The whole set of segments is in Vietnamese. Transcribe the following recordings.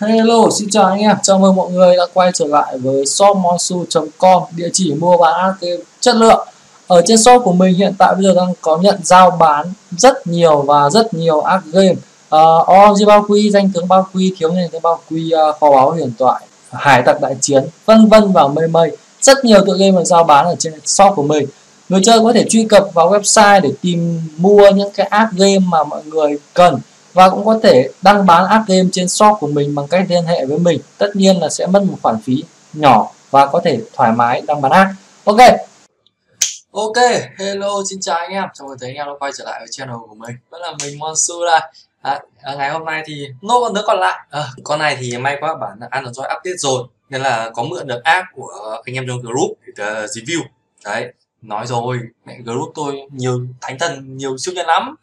Hello, xin chào anh em, chào mừng mọi người đã quay trở lại với shopmonsu.com, địa chỉ mua bán chất lượng. Ở trên shop của mình hiện tại bây giờ đang có nhận giao bán rất nhiều app game OMG3Q, danh tướng 3Q, thiếu niên tướng 3Q, kho báu huyền thoại, hải tặc đại chiến, vân vân và mây. Rất nhiều tựa game được giao bán ở trên shop của mình. Người chơi có thể truy cập vào website để tìm mua những cái app game mà mọi người cần, và cũng có thể đăng bán app game trên shop của mình bằng cách liên hệ với mình. Tất nhiên là sẽ mất một khoản phí nhỏ và có thể thoải mái đăng bán app. Ok, hello, xin chào anh em, chào mừng tới anh em đã quay trở lại với channel của mình. Vẫn là mình MoonSu đây. Ngày hôm nay thì nốt con đứa còn lại. Con này thì may quá, bản ăn được rồi, update rồi nên là có mượn được app của anh em trong group để review. Đấy, nói rồi, mẹ group tôi nhiều thánh thần, nhiều siêu nhân lắm.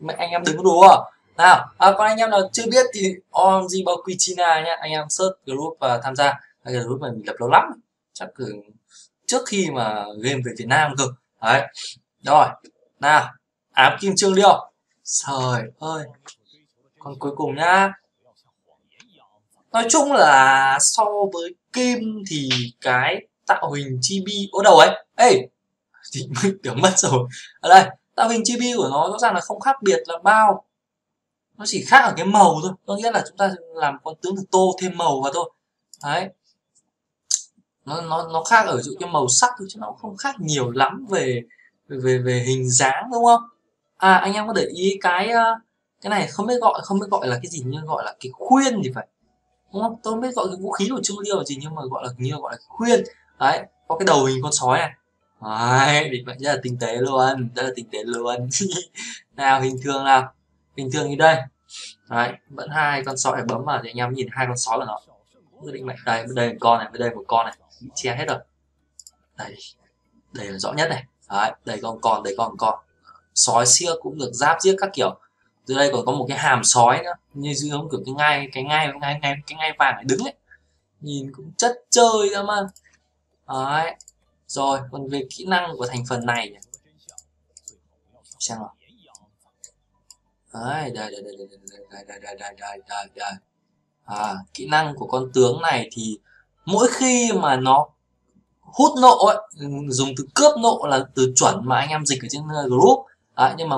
Mẹ anh em đừng có đùa. Nào, còn anh em nào chưa biết thì OMG3Q China nhá, anh em search group và tham gia. Group này mình lập lâu lắm, chắc cứ trước khi mà game về Việt Nam cơ. Đấy, rồi, nào, ám kim Trương Liêu. Trời ơi, con cuối cùng nhá. Nói chung là so với kim thì cái tạo hình chibi ở đầu ấy, thì mình tưởng mất rồi. Ở đây, tạo hình chibi của nó rõ ràng là không khác biệt là bao. Nó chỉ khác ở cái màu thôi, có nghĩa là chúng ta làm con tướng được tô thêm màu vào thôi. Đấy, nó khác ở chỗ cái màu sắc thôi, chứ nó cũng không khác nhiều lắm về hình dáng, đúng không? À, anh em có để ý cái này không biết gọi là cái gì, nhưng gọi là cái khuyên thì phải, đúng không? Tôi không biết gọi cái vũ khí của Trương Liêu là gì, nhưng mà gọi là khuyên. Đấy, có cái đầu hình con sói này. Đấy, vì vậy rất là tinh tế luôn, nào, hình thường nào, bình thường như đây. Đấy, vẫn hai con sói, để bấm vào thì anh em nhìn hai con sói của nó quyết định mạnh. Đây, bên đây một con này, bên đây một con này, bị che hết rồi. Đây, đây là rõ nhất này. Đấy, đây có một con, đây có một con sói xiếc cũng được giáp giết các kiểu. Dưới đây còn có một cái hàm sói nữa, như giống kiểu cái ngai vàng này đứng ấy, nhìn cũng chất chơi ra mà. Đấy, rồi còn về kỹ năng của thành phần này nhỉ? Xem nào. Đấy, đây. Kỹ năng của con tướng này thì mỗi khi mà nó hút nộ ấy, dùng từ cướp nộ là từ chuẩn mà anh em dịch ở trên group. Đấy, nhưng mà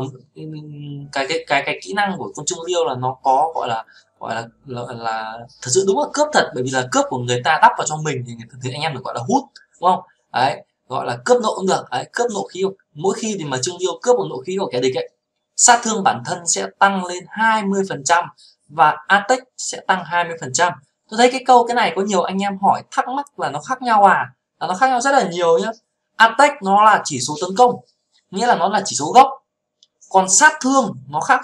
cái kỹ năng của con Trương Liêu là nó có gọi là thật sự đúng là cướp thật, bởi vì là cướp của người ta đắp vào cho mình thì anh em được gọi là hút, đúng không? Đấy, gọi là cướp nộ cũng được. Đấy, cướp nộ khí, mỗi khi thì mà Trương Liêu cướp một nộ khí của kẻ địch ấy, sát thương bản thân sẽ tăng lên 20% và attack sẽ tăng 20%. Tôi thấy cái này có nhiều anh em hỏi thắc mắc là nó khác nhau à? Là nó khác nhau rất là nhiều nhá. Attack nó là chỉ số tấn công, nghĩa là nó là chỉ số gốc. Còn sát thương nó khác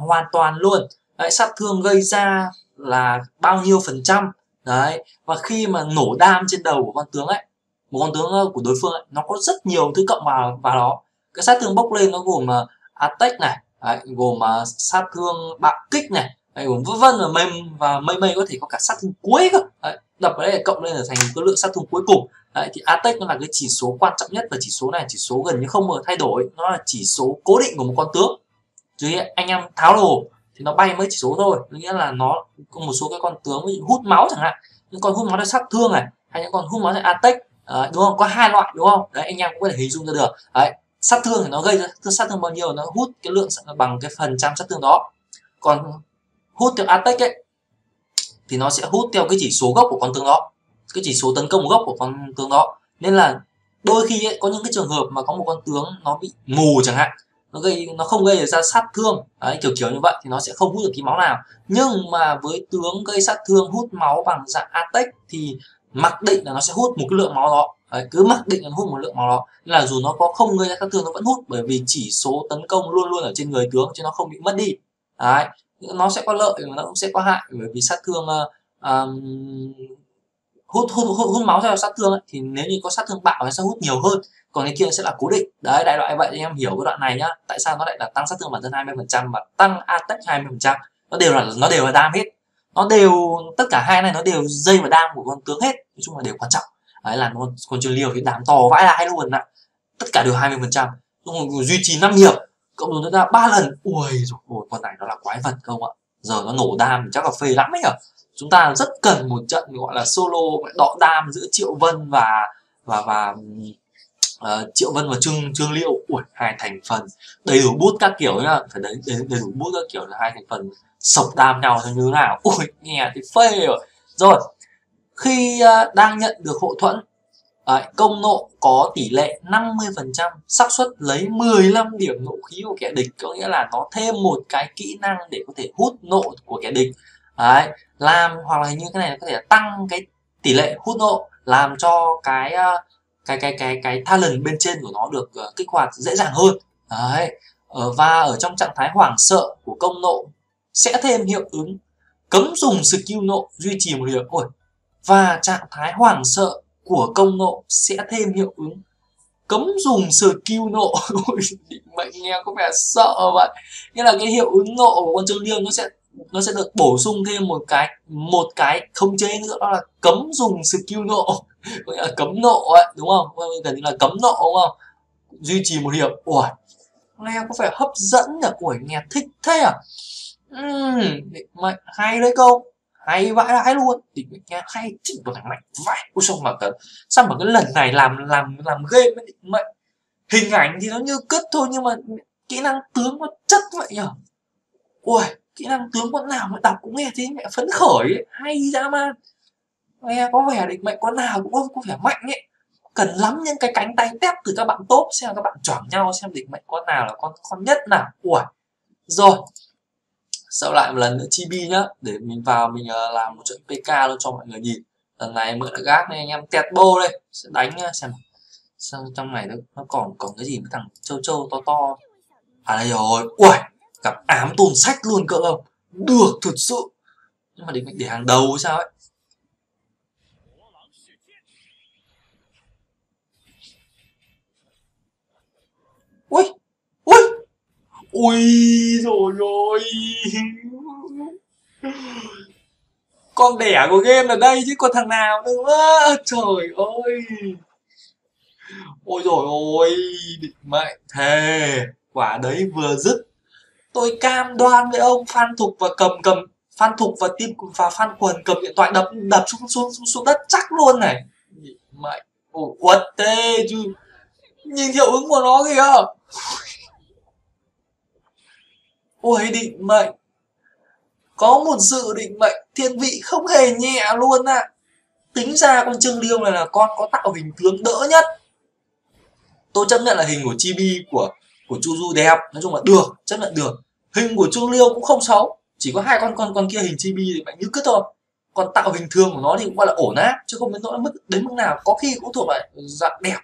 hoàn toàn luôn. Đấy, sát thương gây ra là bao nhiêu phần trăm. Đấy, và khi mà nổ đam trên đầu của con tướng ấy, một con tướng của đối phương ấy, nó có rất nhiều thứ cộng vào đó. Cái sát thương bốc lên nó gồm attack này, đấy, gồm sát thương bạo kích này, đấy, gồm vân và mây, có thể có cả sát thương cuối cơ. Đấy, đập vào đây là cộng lên là thành cái lượng sát thương cuối cùng. Đấy, thì attack nó là cái chỉ số quan trọng nhất, và chỉ số này chỉ số gần như không bao giờ thay đổi, nó là chỉ số cố định của một con tướng. Chứ anh em tháo đồ thì nó bay mấy chỉ số thôi, nghĩa là nó có một số cái con tướng ví dụ hút máu chẳng hạn, những con hút máu là sát thương này, hay những con hút máu là attack, đúng không? Có hai loại đúng không? Đấy, anh em cũng có thể hình dung ra được. Đấy, sát thương thì nó gây ra sát thương bao nhiêu, nó hút cái lượng bằng cái phần trăm sát thương đó. Còn hút theo attack ấy thì nó sẽ hút theo cái chỉ số gốc của con tướng đó, cái chỉ số tấn công gốc của con tướng đó. Nên là đôi khi ấy, có những cái trường hợp mà có một con tướng nó bị mù chẳng hạn, nó không gây ra sát thương. Đấy, kiểu như vậy thì nó sẽ không hút được tí máu nào. Nhưng mà với tướng gây sát thương hút máu bằng dạng attack thì mặc định là nó sẽ hút một cái lượng máu đó. Đấy, cứ mặc định là hút một lượng máu đó, nên là dù nó có không gây ra sát thương nó vẫn hút, bởi vì chỉ số tấn công luôn luôn ở trên người tướng chứ nó không bị mất đi. Đấy, nó sẽ có lợi mà nó cũng sẽ có hại, bởi vì sát thương hút máu theo sát thương ấy, thì nếu như có sát thương bạo nó sẽ hút nhiều hơn, còn cái kia sẽ là cố định. Đấy, đại loại vậy, anh em hiểu cái đoạn này nhá, tại sao nó lại là tăng sát thương bản thân 20% và tăng attack 20%. Nó đều là đam hết, nó đều, tất cả hai này nó đều dây và đam của con tướng hết, nói chung là đều quan trọng. Đấy, là con Trương Liêu thì đám to vãi lại luôn ạ, tất cả đều 20%, duy trì 5 hiệp cộng dồn ra 3 lần. Ui rồi, con này nó là quái vật không ạ, giờ nó nổ đam chắc là phê lắm ấy nhở. chúng ta rất cần một trận gọi là solo đọ đam giữa Triệu Vân và Triệu Vân và Trương Liêu. Ủa, hai thành phần đầy đủ bút các kiểu nhá, phải đầy đủ bút các kiểu là hai thành phần sộc đam nhau như thế nào. Ui nghe thì phê rồi. Rồi khi đang nhận được hậu thuẫn, công nộ có tỷ lệ 50% xác suất lấy 15 điểm nộ khí của kẻ địch, có nghĩa là nó thêm một cái kỹ năng để có thể hút nộ của kẻ địch. Đấy, làm hoặc là như cái này có thể tăng cái tỷ lệ hút nộ, làm cho cái talent bên trên của nó được kích hoạt dễ dàng hơn. Đấy, và ở trong trạng thái hoảng sợ của công nộ sẽ thêm hiệu ứng cấm dùng skill nộ duy trì một điểm. Ôi, và trạng thái hoảng sợ của công nộ sẽ thêm hiệu ứng cấm dùng skill nộ. Định mệnh nghe có vẻ sợ vậy. Nghĩa là cái hiệu ứng nộ của con Trương Liêu nó sẽ được bổ sung thêm một cái khống chế nữa, đó là cấm dùng skill nộ. Có nghĩa là cấm nộ ấy, đúng không? Gần như là cấm nộ đúng không? Duy trì một hiệp. Ủa, nghe có vẻ hấp dẫn nhỉ? Ủa, nghe thích thế à? Định mệnh hay đấy không? Hay vãi đãi luôn. Định mệnh nghe hay chỉnh vào thằng mạnh vãi. Ôi sao mà cái lần này làm game ấy, định mệnh. Hình ảnh thì nó như cứt thôi, nhưng mà kỹ năng tướng nó chất vậy nhỉ? Ui, kỹ năng tướng con nào mà đọc cũng nghe thế mẹ phấn khởi ấy. Hay ra man. Nghe có vẻ định mệnh con nào cũng có vẻ mạnh ấy. Cần lắm những cái cánh tay tép từ các bạn top, xem các bạn chọn nhau xem định mệnh con nào là con nhất nào. Ui. Rồi. Sau lại một lần nữa chibi nhá, để mình vào mình làm một trận PK luôn cho mọi người nhìn. Lần này mượn là gác này anh em tẹt bô đây, sẽ đánh nhá, xem sao trong này nó còn cái gì với thằng châu châu to to. À đây rồi. Ui, gặp ám Tôn Sách luôn cỡ không? Được thật sự. Nhưng mà định mệnh để hàng đầu sao ấy. Ui, ui. Ui rồi rồi. Con đẻ của game là đây chứ còn thằng nào nữa. Trời ơi. Ôi rồi ôi, định mệnh thề. Quả đấy vừa dứt, tôi cam đoan với ông Phan Thục và Phan Quần cầm điện thoại đập xuống đất chắc luôn này. Mày ủa quật tê chứ. Nhìn hiệu ứng của nó kìa. Ôi định mệnh. Có một sự định mệnh thiên vị không hề nhẹ luôn ạ. Tính ra con Trương Liêu này là con có tạo hình tướng đỡ nhất. Tôi chấp nhận là hình của chibi của Chu Du đẹp, nói chung là được, chấp nhận được. Hình của Trương Liêu cũng không xấu, chỉ có hai con kia hình chibi thì phải như cứ thôi. Còn tạo hình thường của nó thì cũng gọi là ổn áp, chứ không đến nỗi mất đến mức nào, có khi cũng thuộc lại dạng đẹp.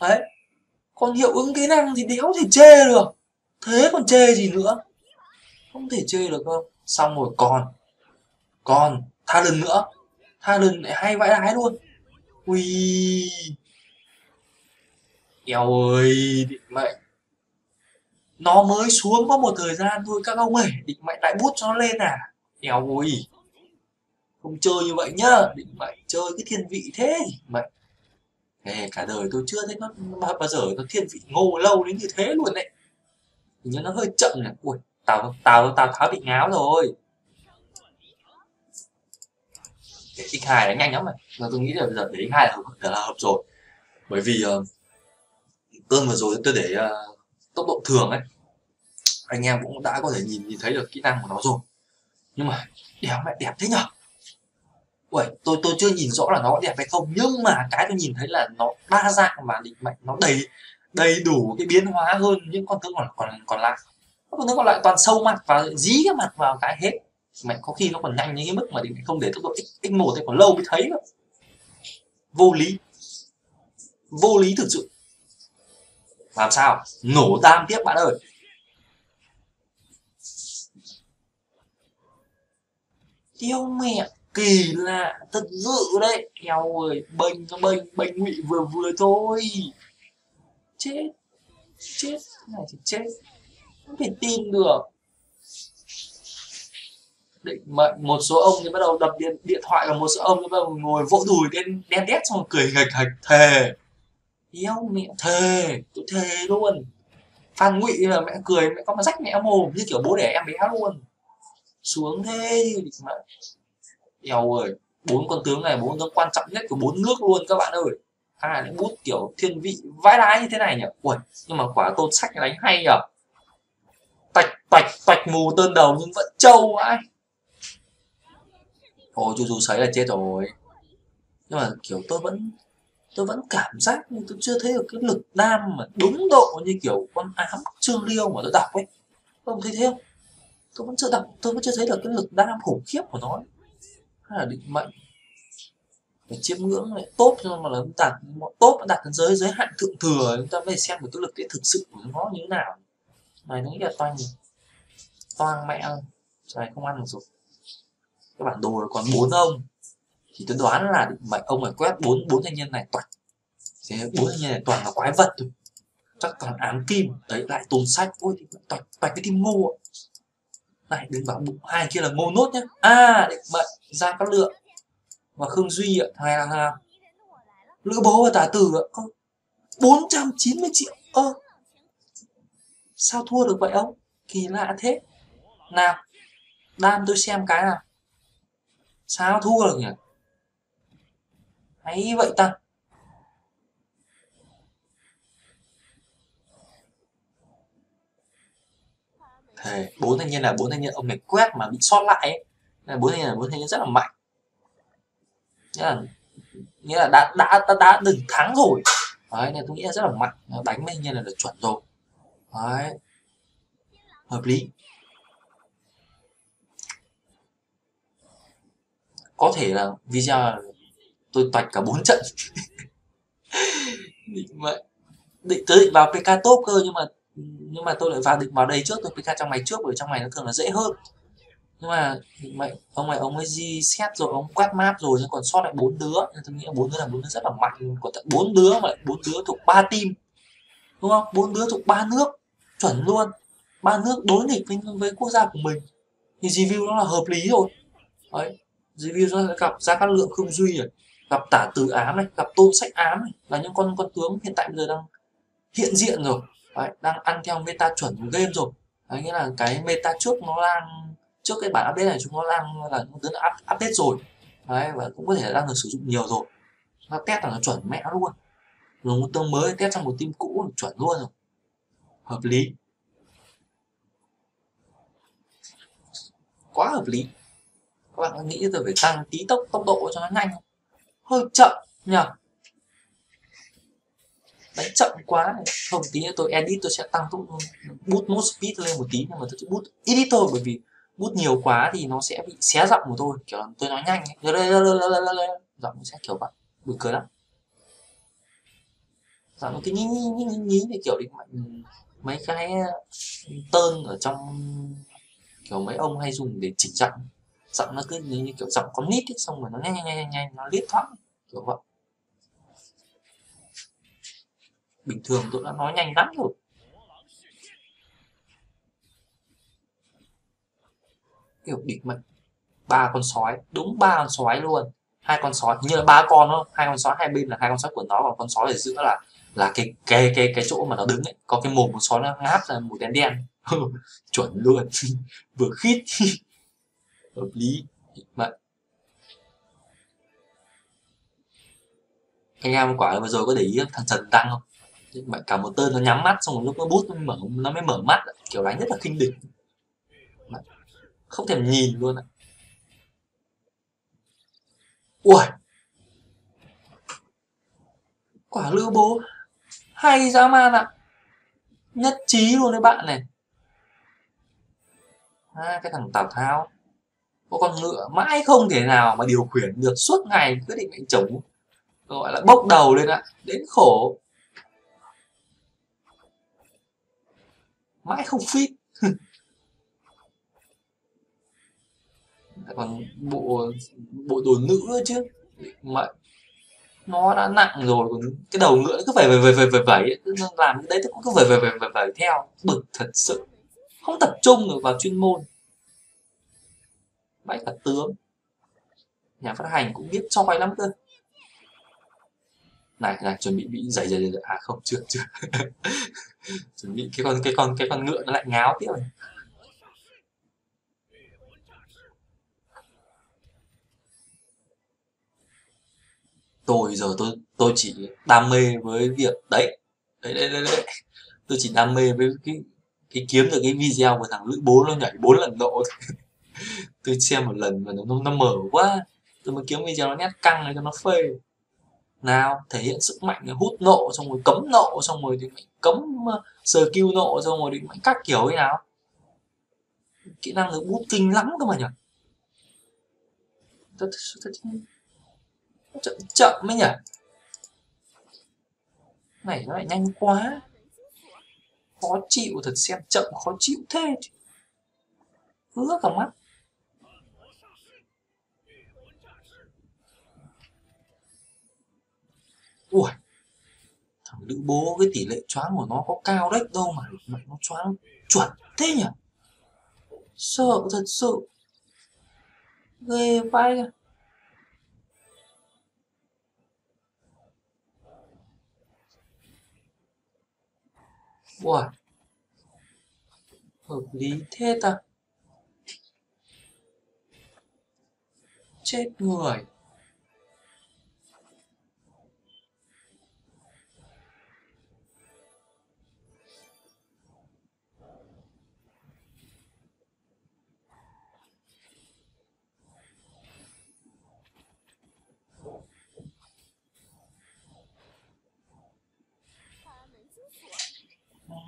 Đấy. Còn hiệu ứng kỹ năng thì đéo thể chê được. Thế còn chê gì nữa? Không thể chê được không? Xong rồi còn tha lần nữa. Tha lần lại hay vãi đái luôn. Ui. Eo ơi, định mệnh. Nó mới xuống có một thời gian thôi các ông ơi, định mệnh lại bút cho nó lên à? Eo ơi. Không chơi như vậy nhá, định mệnh chơi cái thiên vị thế, định mệnh. Nè, cả đời tôi chưa thấy nó bao giờ nó thiên vị Ngô Lâu đến như thế luôn đấy. Hình như nó hơi chậm này. Ui, Tào Tháo bị ngáo rồi. Để x2 đánh nhanh lắm này. Và tôi nghĩ là bây giờ để x2 là hợp rồi. Bởi vì cơn vừa rồi tôi để tốc độ thường ấy, anh em cũng đã có thể nhìn thấy được kỹ năng của nó rồi. Nhưng mà đéo mẹ đẹp thế nhở. Ui, tôi chưa nhìn rõ là nó có đẹp hay không, nhưng mà cái tôi nhìn thấy là nó đa dạng và định mệnh nó đầy đủ cái biến hóa hơn những con tướng còn lại. Các con tướng còn lại toàn sâu mặt và dí cái mặt vào cái hết. Mẹ có khi nó còn nhanh như cái mức mà định mệnh không để tốc độ x1 thì còn lâu mới thấy nữa. Vô lý thực sự. Làm sao? Nổ tam tiếp bạn ơi. Tiêu mẹ kỳ lạ thật sự đấy. Eo ơi, bênh ngụy vừa thôi. Chết. Chết, cái này thì chết. Không thể tin được. Định mệnh một số ông thì bắt đầu đập điện thoại, và một số ông thì bắt đầu ngồi vỗ đùi đen đét xong cười hạch thề. Yêu mẹ thề, tôi thề luôn. Phan Ngụy là mẹ cười, mẹ có mà rách mẹ mồm như kiểu bố đẻ em bé luôn. Xuống thế, Eo ơi, 4 con tướng này, 4 tướng quan trọng nhất của 4 nước luôn các bạn ơi. À, những bút kiểu thiên vị vãi đái như thế này nhỉ. Ui, nhưng mà quả Tôn Sách đánh hay nhỉ. Tạch tạch tạch mù tơn đầu nhưng vẫn trâu vãi. Ôi Chu Du sấy là chết rồi. Nhưng mà kiểu tôi vẫn cảm giác nhưng tôi chưa thấy được cái lực đam mà đúng độ như kiểu con ám Trương Liêu mà tôi đọc ấy. Tôi không thấy thế không? Tôi vẫn chưa đọc, tôi vẫn chưa thấy được cái lực đam khủng khiếp của nó. Hay là định mệnh để chiếm ngưỡng lại tốt, nhưng mà là chúng ta tốt đã đặt đến giới hạn thượng thừa, chúng ta phải xem một cái lực đấy thực sự của nó như thế nào. Này nó nghĩ là toang mẹ ơi, trời không ăn được rồi. Các bản đồ còn 4 ông thì tôi đoán là mày ông phải quét 4 thanh niên này toàn. Thế 4 thanh niên này toàn là quái vật thôi, chắc toàn ám kim đấy lại Tôn Sách. Ôi thì toàn cái tim ngu này, đừng bảo bụng hai kia là ngu nốt nhá. À định mệnh ra các lượng và Khương Duy ạ, thằng này là nào? Lữ Bố và Tả Từ ạ. 490 triệu ơ, sao thua được vậy ông, kỳ lạ thế nào. Đam tôi xem cái nào, sao thua được nhỉ, hay vậy ta. Thề, 4 thanh niên là 4 thanh niên ông này quét mà bị sót lại ấy. Nên 4 thanh niên là 4 thanh niên rất là mạnh, nghĩa là đã đừng thắng rồi đấy, nên tôi nghĩ là rất là mạnh, đánh thanh niên là được chuẩn rồi đấy, hợp lý. Có thể là video là tôi toạch cả 4 trận. Tôi định vào PK top cơ, nhưng mà tôi lại vào định vào đây trước, tôi PK trong máy trước bởi trong máy nó thường là dễ hơn. Nhưng mà ông ấy reset rồi, ông quét map rồi, nhưng còn sót lại 4 đứa, nên tôi nghĩ 4 đứa rất là mạnh, còn tận 4 đứa mà lại 4 đứa thuộc 3 team. Đúng không? 4 đứa thuộc 3 nước, chuẩn luôn. 3 nước đối nghịch với quốc gia của mình. Thì review nó là hợp lý rồi. Đấy. Review nó gặp ra các lượng Khương Duy này, gặp Tả Từ ám này, gặp Tôn Sách ám này, là những con tướng hiện tại bây giờ đang hiện diện rồi. Đấy, đang ăn theo meta chuẩn của game rồi. Đấy, nghĩa là cái meta trước nó đang, trước cái bản update này chúng nó đang là những tướng update rồi. Đấy, và cũng có thể đang được sử dụng nhiều rồi. Nó test là nó chuẩn mẹ luôn. Rồi một tướng mới test trong một team cũ chuẩn luôn rồi. Hợp lý. Quá hợp lý. Các bạn nghĩ tôi phải tăng tí tốc độ cho nó nhanh không? Hơi chậm nhờ, đánh chậm quá. Không, tí nữa tôi edit tôi sẽ tăng tốc boost mode speed lên một tí, nhưng mà tôi sẽ boost edit thôi, bởi vì boost nhiều quá thì nó sẽ bị xé giọng của tôi, kiểu tôi nói nhanh ấy. Giọng sẽ kiểu vậy, buồn cười lắm. Giọng nó cứ nhí thì kiểu định mạnh mấy cái tơn ở trong kiểu mấy ông hay dùng để chỉnh giọng. Giọng nó cứ như kiểu giọng con nít ấy, xong rồi nó nhanh nó liếc thoát kiểu vậy. Bình thường tôi đã nói nhanh lắm rồi. Kiểu định mệnh 3 con sói, đúng 3 con sói luôn, 2 con sói như là 3 con thôi, 2 con sói hai bên là 2 con sói của nó, còn con sói ở giữa là cái chỗ mà nó đứng ấy, có cái mồm con sói nó ngáp ra mùi đen. Chuẩn luôn. Vừa khít. Hợp lý. Vậy anh em quả vừa rồi có để ý thằng Trần Tăng không? Vậy cả một tên nó nhắm mắt, xong rồi lúc nó bút nó mới mở mắt, kiểu đánh rất là khinh địch, không thèm nhìn luôn ạ. Ui, quả Lữ Bố hay dã man ạ, nhất trí luôn đấy bạn này. À, cái thằng Tào Tháo con ngựa mãi không thể nào mà điều khiển được, suốt ngày quyết định đánh chống, gọi là bốc đầu lên ạ, đến khổ mãi không fit. Còn bộ đồ nữ chứ mà nó đã nặng rồi, còn cái đầu ngựa cứ phải vẩy làm cái đấy cũng cứ vẩy theo, bực thật sự, không tập trung được vào chuyên môn. Bách cả tướng, nhà phát hành cũng biết choi lắm cơ. Này chuẩn bị giày. À không, chưa. Chuẩn bị cái con ngựa nó lại ngáo tiếp này. Tôi giờ tôi chỉ đam mê với việc đấy. Tôi chỉ đam mê với cái kiếm được cái video của thằng Lữ Bố nó nhảy 4 lần độ. Tôi xem một lần mà nó mở quá, tôi mới kiếm video nó nét căng này cho nó phê. Nào thể hiện sức mạnh, hút nộ xong rồi cấm nộ, xong rồi thì mình cấm skill nộ, xong rồi thì mình các kiểu thế nào. Kỹ năng được bút kinh lắm cơ mà nhỉ. Chậm ấy nhỉ. Này nó lại nhanh quá, khó chịu thật, xem chậm khó chịu thế chứ. Hứa cả mắt. Ui, thằng Lữ Bố cái tỷ lệ choáng của nó có cao đấy đâu mà nó choáng chuẩn thế nhỉ. Sợ thật sự. Ghê vai kìa. Ui, hợp lý thế ta. Chết người.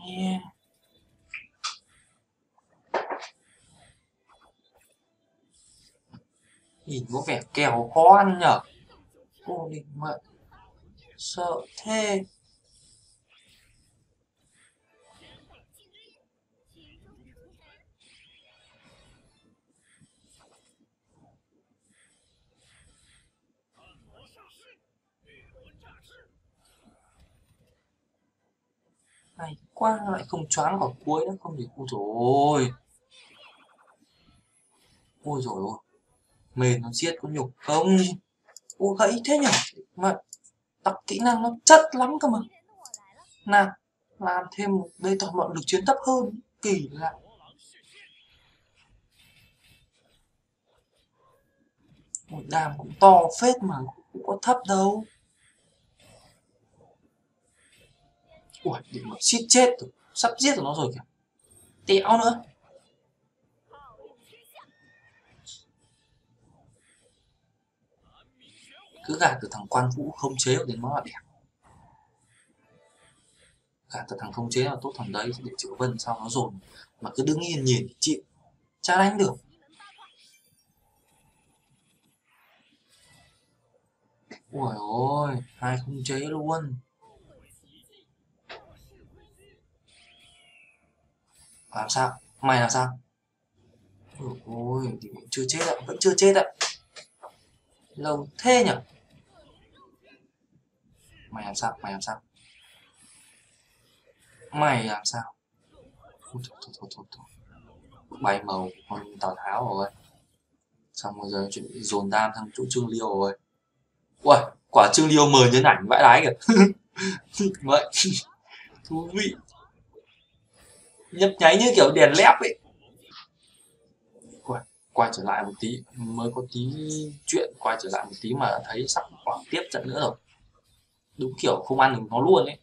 Yeah. Nhìn có vẻ kèo khó ăn nhở. Cô định mệnh. Sợ thế. Hay quá, lại không choáng vào cuối nữa không gì. Ôi dồi ôi. Ôi dồi ôi. Mền nó giết có nhục không. Ôi gãy thế nhỉ. Mà tập kỹ năng nó chất lắm cơ mà. Nào, làm thêm một bê tỏ mọn lực chiến thấp hơn. Kỳ lạ. Một đàm cũng to phết mà cũng có thấp đâu. Ủa, đừng mà xít chết rồi, sắp giết nó rồi kìa. Tẹo nữa. Cứ gạt từ thằng Quang Vũ không chế đến nó là đẹp. Gạt từ thằng không chế là tốt thằng đấy, để Triệu Vân sau nó dồn. Mà cứ đứng yên nhìn chịu, chả đánh được. Ủa ôi, hai không chế luôn. Làm sao? Mày làm sao? Ôi, thì vẫn chưa chết ạ, vẫn chưa chết ạ. Lâu thế nhỉ? Mày làm sao? Mày làm sao? Mày làm sao? Thôi, thôi. Bay màu con Tào Tháo rồi. Xong rồi giờ chuyện dồn đam sang chỗ Trương Liêu rồi. Ui, quả Trương Liêu mời đến ảnh vãi đái kìa. Vậy, thú vị. Nhấp nháy như kiểu đèn lép ấy. Quay trở lại một tí. Mới có tí chuyện quay trở lại một tí mà thấy sắp khoảng tiếp trận nữa rồi. Đúng kiểu không ăn được nó luôn ấy.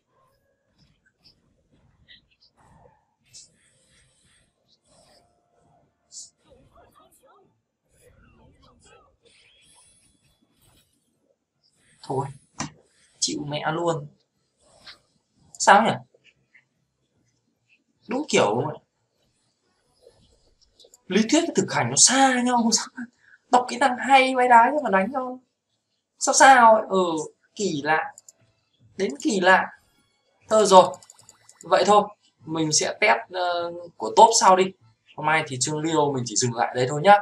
Thôi, chịu mẹ luôn. Sao nhỉ? Đúng kiểu lý thuyết với thực hành nó xa nhau sao? Đọc kỹ năng hay vãi đái nhưng mà đánh nhau sao sao ấy. Ừ, kỳ lạ đến kỳ lạ. Thôi rồi, vậy thôi mình sẽ test của top sau đi. Hôm nay thì Trương Liêu mình chỉ dừng lại đấy thôi nhá.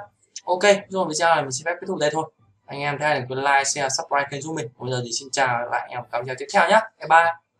Ok rồi, bây giờ mình xin phép kết thúc đây thôi. Anh em thấy là like, share, subscribe kênh giúp mình. Bây giờ thì xin chào lại em, cảm ơn tiếp theo nhá. Bye bye.